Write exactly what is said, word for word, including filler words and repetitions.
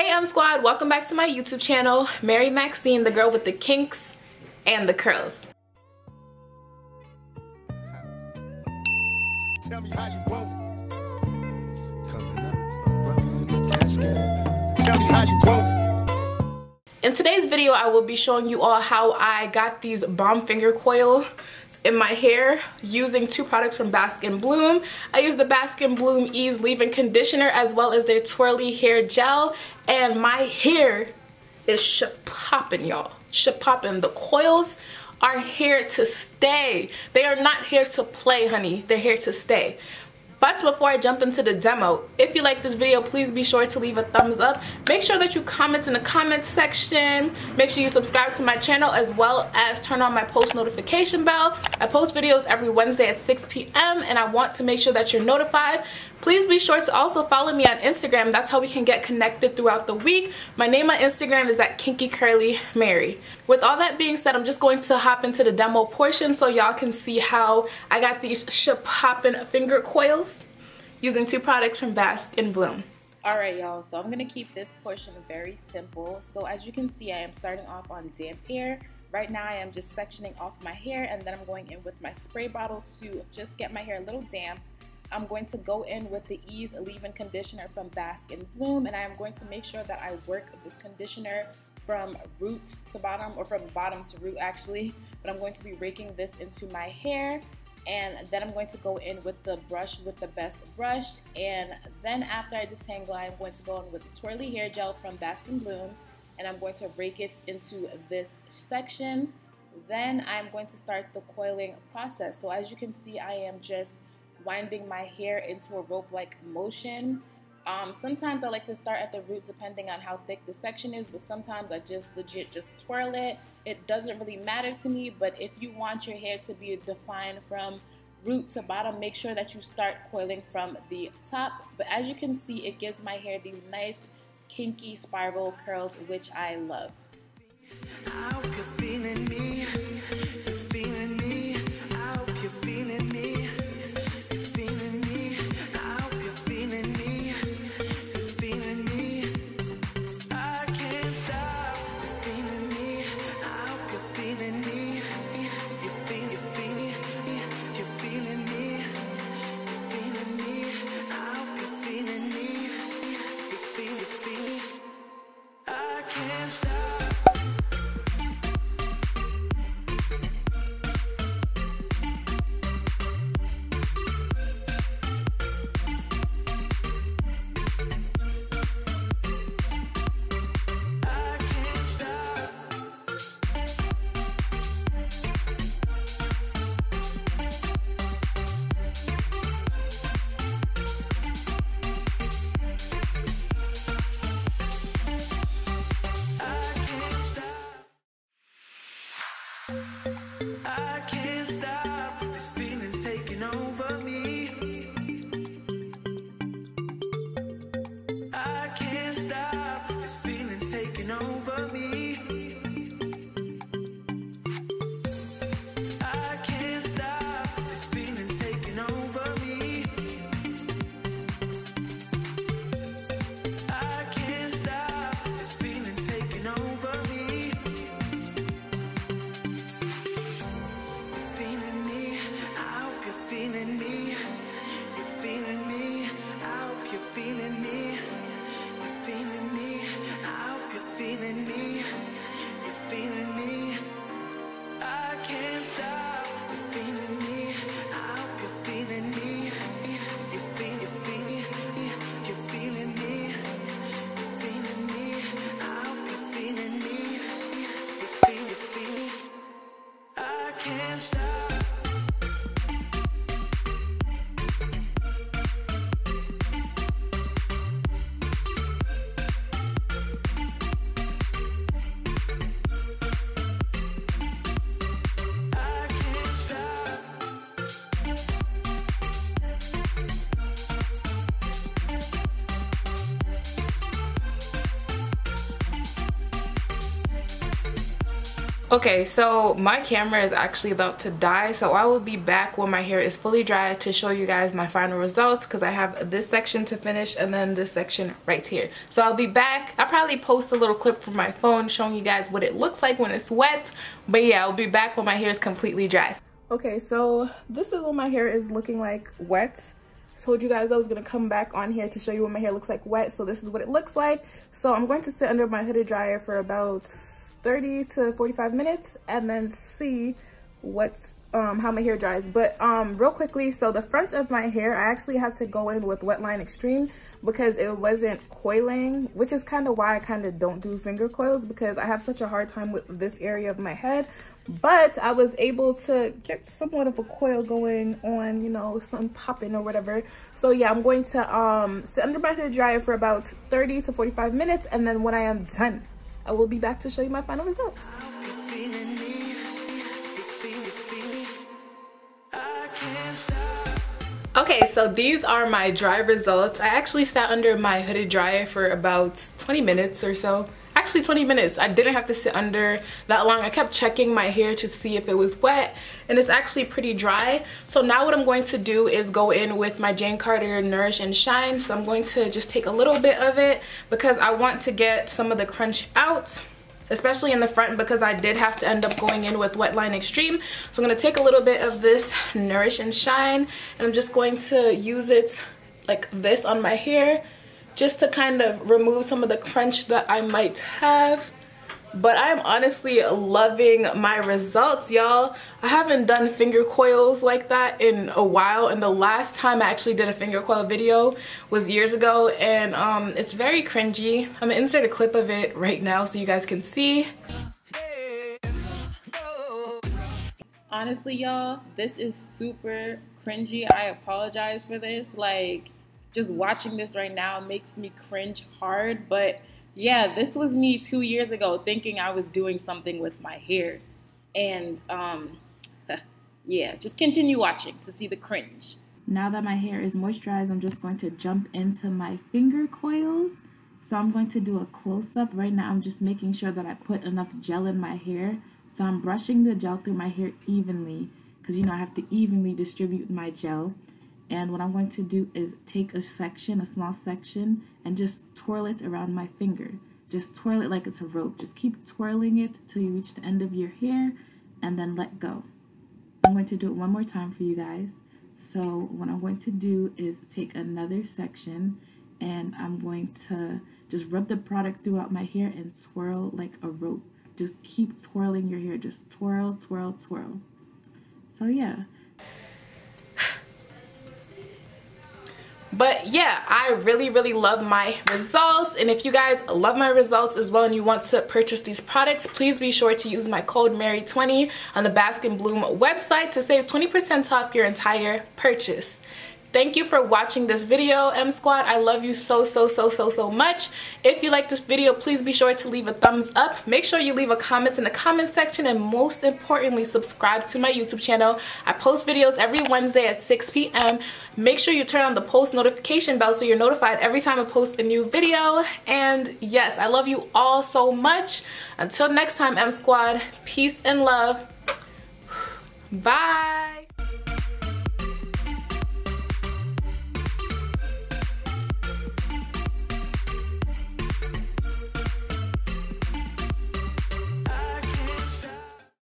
Hey MSquad, welcome back to my YouTube channel. Mary Maxine, the girl with the kinks and the curls. Tell me how you want it. Coming up, brother in the casket. Tell me how you want it. In today's video, I will be showing you all how I got these bomb finger coils in my hair using two products from Bask and Bloom. I used the Bask and Bloom Ease Leave-In Conditioner as well as their Twirly Hair Gel, and my hair is shit-poppin', y'all. Shit-poppin'. The coils are here to stay. They are not here to play, honey. They're here to stay. But before I jump into the demo, if you like this video, please be sure to leave a thumbs up. Make sure that you comment in the comment section. Make sure you subscribe to my channel as well as turn on my post notification bell. I post videos every Wednesday at six p m and I want to make sure that you're notified. Please be sure to also follow me on Instagram. That's how we can get connected throughout the week. My name on Instagram is at Kinkycurlymary. With all that being said, I'm just going to hop into the demo portion so y'all can see how I got these ship-hopping finger coils using two products from Bask and Bloom. Alright y'all, so I'm going to keep this portion very simple. So as you can see, I am starting off on damp hair. Right now I am just sectioning off my hair, and then I'm going in with my spray bottle to just get my hair a little damp. I'm going to go in with the Ease Leave-In Conditioner from Bask and Bloom, and I am going to make sure that I work this conditioner from roots to bottom, or from bottom to root actually, but I'm going to be raking this into my hair, and then I'm going to go in with the brush with the best brush, and then after I detangle, I'm going to go in with the Twirly Hair Gel from Bask and Bloom, and I'm going to rake it into this section. Then I'm going to start the coiling process. So as you can see, I am just winding my hair into a rope-like motion. Um, sometimes I like to start at the root depending on how thick the section is, but sometimes I just legit just twirl it. It doesn't really matter to me, but if you want your hair to be defined from root to bottom, make sure that you start coiling from the top. But as you can see, it gives my hair these nice kinky spiral curls, which I love. I hope you're feeling me. Okay, so my camera is actually about to die, so I will be back when my hair is fully dry to show you guys my final results, because I have this section to finish and then this section right here. So I'll be back. I'll probably post a little clip from my phone showing you guys what it looks like when it's wet, but yeah, I'll be back when my hair is completely dry. Okay, so this is what my hair is looking like wet. I told you guys I was going to come back on here to show you what my hair looks like wet, so this is what it looks like. So I'm going to sit under my hooded dryer for about thirty to forty-five minutes and then see what's um how my hair dries. But um real quickly, so the front of my hair, I actually had to go in with Wetline Extreme because it wasn't coiling, which is kind of why I kind of don't do finger coils, because I have such a hard time with this area of my head. But I was able to get somewhat of a coil going on, you know, something popping or whatever. So yeah, I'm going to um sit under my hair dryer for about thirty to forty-five minutes, and then when I am done, I will be back to show you my final results. Okay, so these are my dry results. I actually sat under my hooded dryer for about twenty minutes or so. Actually twenty minutes. I didn't have to sit under that long. I kept checking my hair to see if it was wet, and it's actually pretty dry. So now what I'm going to do is go in with my Jane Carter Nourish and Shine. So I'm going to just take a little bit of it because I want to get some of the crunch out, especially in the front, because I did have to end up going in with Wetline Extreme. So I'm going to take a little bit of this Nourish and Shine, and I'm just going to use it like this on my hair, just to kind of remove some of the crunch that I might have. But I'm honestly loving my results, y'all. I haven't done finger coils like that in a while, and the last time I actually did a finger coil video was years ago, and um, it's very cringy. I'm gonna insert a clip of it right now so you guys can see. Honestly, y'all, this is super cringy. I apologize for this. Like, just watching this right now makes me cringe hard, but yeah, this was me two years ago thinking I was doing something with my hair. And um, yeah, just continue watching to see the cringe. Now that my hair is moisturized, I'm just going to jump into my finger coils. So I'm going to do a close-up. Right now, I'm just making sure that I put enough gel in my hair. So I'm brushing the gel through my hair evenly, because, you know, I have to evenly distribute my gel. And what I'm going to do is take a section, a small section, and just twirl it around my finger. Just twirl it like it's a rope. Just keep twirling it till you reach the end of your hair, and then let go. I'm going to do it one more time for you guys. So what I'm going to do is take another section, and I'm going to just rub the product throughout my hair and twirl like a rope. Just keep twirling your hair. Just twirl, twirl, twirl. So yeah. But yeah, I really, really love my results. And if you guys love my results as well and you want to purchase these products, please be sure to use my code Mary twenty on the Bask and Bloom website to save twenty percent off your entire purchase. Thank you for watching this video, MSquad. I love you so, so, so, so, so much. If you like this video, please be sure to leave a thumbs up. Make sure you leave a comment in the comment section, and most importantly, subscribe to my YouTube channel. I post videos every Wednesday at six p m Make sure you turn on the post notification bell so you're notified every time I post a new video. And yes, I love you all so much. Until next time, MSquad, peace and love. Bye.